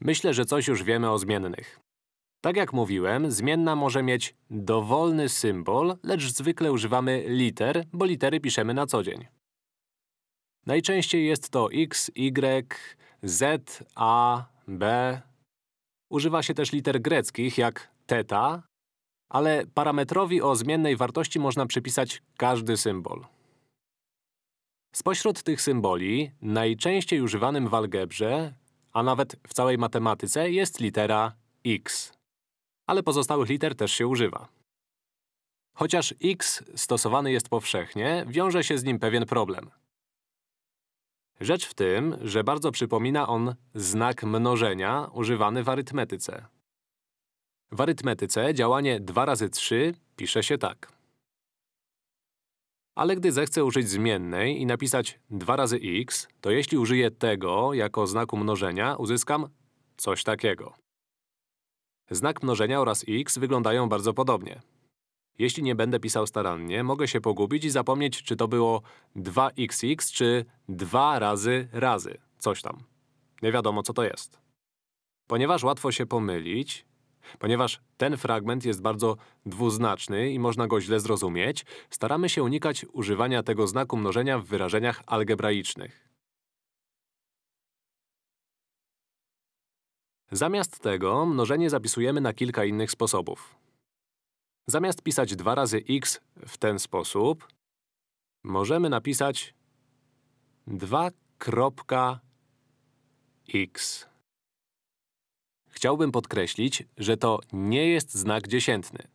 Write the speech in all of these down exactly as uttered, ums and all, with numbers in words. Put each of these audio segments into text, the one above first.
Myślę, że coś już wiemy o zmiennych. Tak jak mówiłem, zmienna może mieć dowolny symbol, lecz zwykle używamy liter, bo litery piszemy na co dzień. Najczęściej jest to x, y, z, a, b. Używa się też liter greckich, jak theta, ale parametrowi o zmiennej wartości można przypisać każdy symbol. Spośród tych symboli najczęściej używanym w algebrze, a nawet w całej matematyce, jest litera x. Ale pozostałych liter też się używa. Chociaż x stosowany jest powszechnie, wiąże się z nim pewien problem. Rzecz w tym, że bardzo przypomina on znak mnożenia używany w arytmetyce. W arytmetyce działanie dwa razy trzy pisze się tak. Ale gdy zechcę użyć zmiennej i napisać dwa razy x, to jeśli użyję tego jako znaku mnożenia, uzyskam coś takiego. Znak mnożenia oraz x wyglądają bardzo podobnie. Jeśli nie będę pisał starannie, mogę się pogubić i zapomnieć, czy to było dwa iks iks, czy dwa razy razy, coś tam. Nie wiadomo, co to jest. Ponieważ łatwo się pomylić, ponieważ ten fragment jest bardzo dwuznaczny i można go źle zrozumieć, staramy się unikać używania tego znaku mnożenia w wyrażeniach algebraicznych. Zamiast tego mnożenie zapisujemy na kilka innych sposobów. Zamiast pisać dwa razy x w ten sposób, możemy napisać dwa kropka x. Chciałbym podkreślić, że to nie jest znak dziesiętny.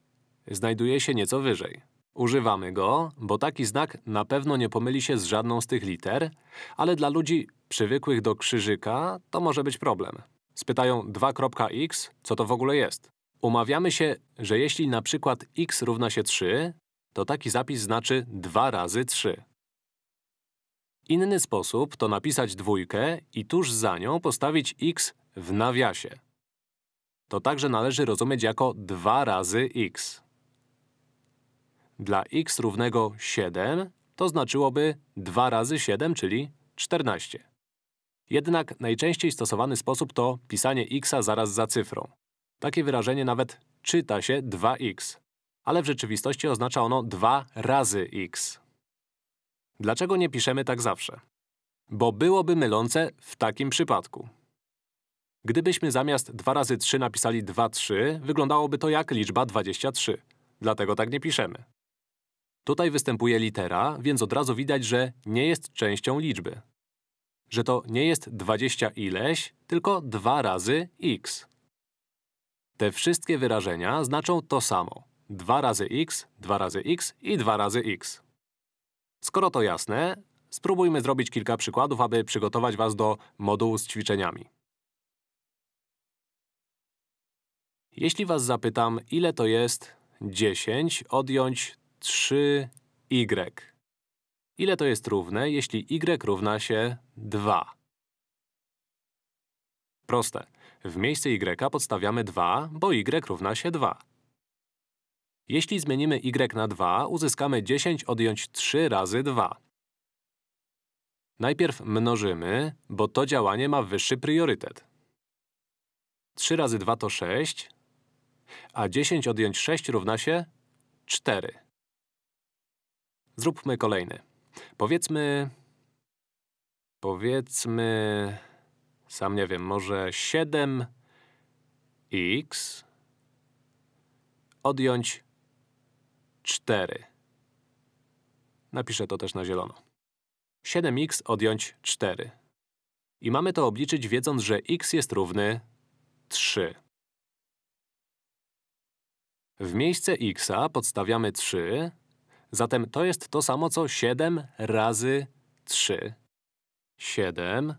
Znajduje się nieco wyżej. Używamy go, bo taki znak na pewno nie pomyli się z żadną z tych liter, ale dla ludzi przywykłych do krzyżyka to może być problem. Spytają dwa kropka x, co to w ogóle jest. Umawiamy się, że jeśli na przykład x równa się trzy, to taki zapis znaczy dwa razy trzy. Inny sposób to napisać dwójkę i tuż za nią postawić x w nawiasie. To także należy rozumieć jako dwa razy x. Dla x równego siedem to znaczyłoby dwa razy siedem, czyli czternaście. Jednak najczęściej stosowany sposób to pisanie x zaraz za cyfrą. Takie wyrażenie nawet czyta się dwa iks, ale w rzeczywistości oznacza ono dwa razy x. Dlaczego nie piszemy tak zawsze? Bo byłoby mylące w takim przypadku. Gdybyśmy zamiast dwa razy trzy napisali dwa trzy, wyglądałoby to jak liczba dwadzieścia trzy. Dlatego tak nie piszemy. Tutaj występuje litera, więc od razu widać, że nie jest częścią liczby. Że to nie jest dwadzieścia ileś, tylko dwa razy x. Te wszystkie wyrażenia znaczą to samo. dwa razy x, dwa razy x i dwa razy x. Skoro to jasne, spróbujmy zrobić kilka przykładów, aby przygotować was do modułu z ćwiczeniami. Jeśli was zapytam, ile to jest dziesięć odjąć trzy y? Ile to jest równe, jeśli y równa się dwa? Proste. W miejsce y podstawiamy dwa, bo y równa się dwa. Jeśli zmienimy y na dwa, uzyskamy dziesięć odjąć trzy razy dwa. Najpierw mnożymy, bo to działanie ma wyższy priorytet. trzy razy dwa to sześć, a dziesięć odjąć sześć równa się cztery. Zróbmy kolejny. Powiedzmy… Powiedzmy… Sam nie wiem, może siedem iks odjąć cztery. Napiszę to też na zielono. siedem iks odjąć cztery. I mamy to obliczyć, wiedząc, że x jest równy trzy. W miejsce x'a podstawiamy trzy, zatem to jest to samo, co siedem razy trzy. siedem…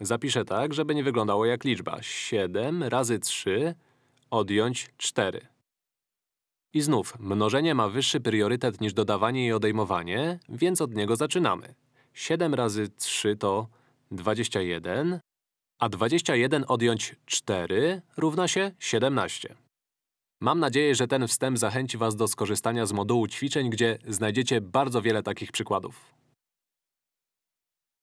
Zapiszę tak, żeby nie wyglądało jak liczba. siedem razy trzy odjąć cztery. I znów, mnożenie ma wyższy priorytet niż dodawanie i odejmowanie, więc od niego zaczynamy. siedem razy trzy to dwadzieścia jeden, a dwadzieścia jeden odjąć cztery równa się siedemnaście. Mam nadzieję, że ten wstęp zachęci was do skorzystania z modułu ćwiczeń, gdzie znajdziecie bardzo wiele takich przykładów.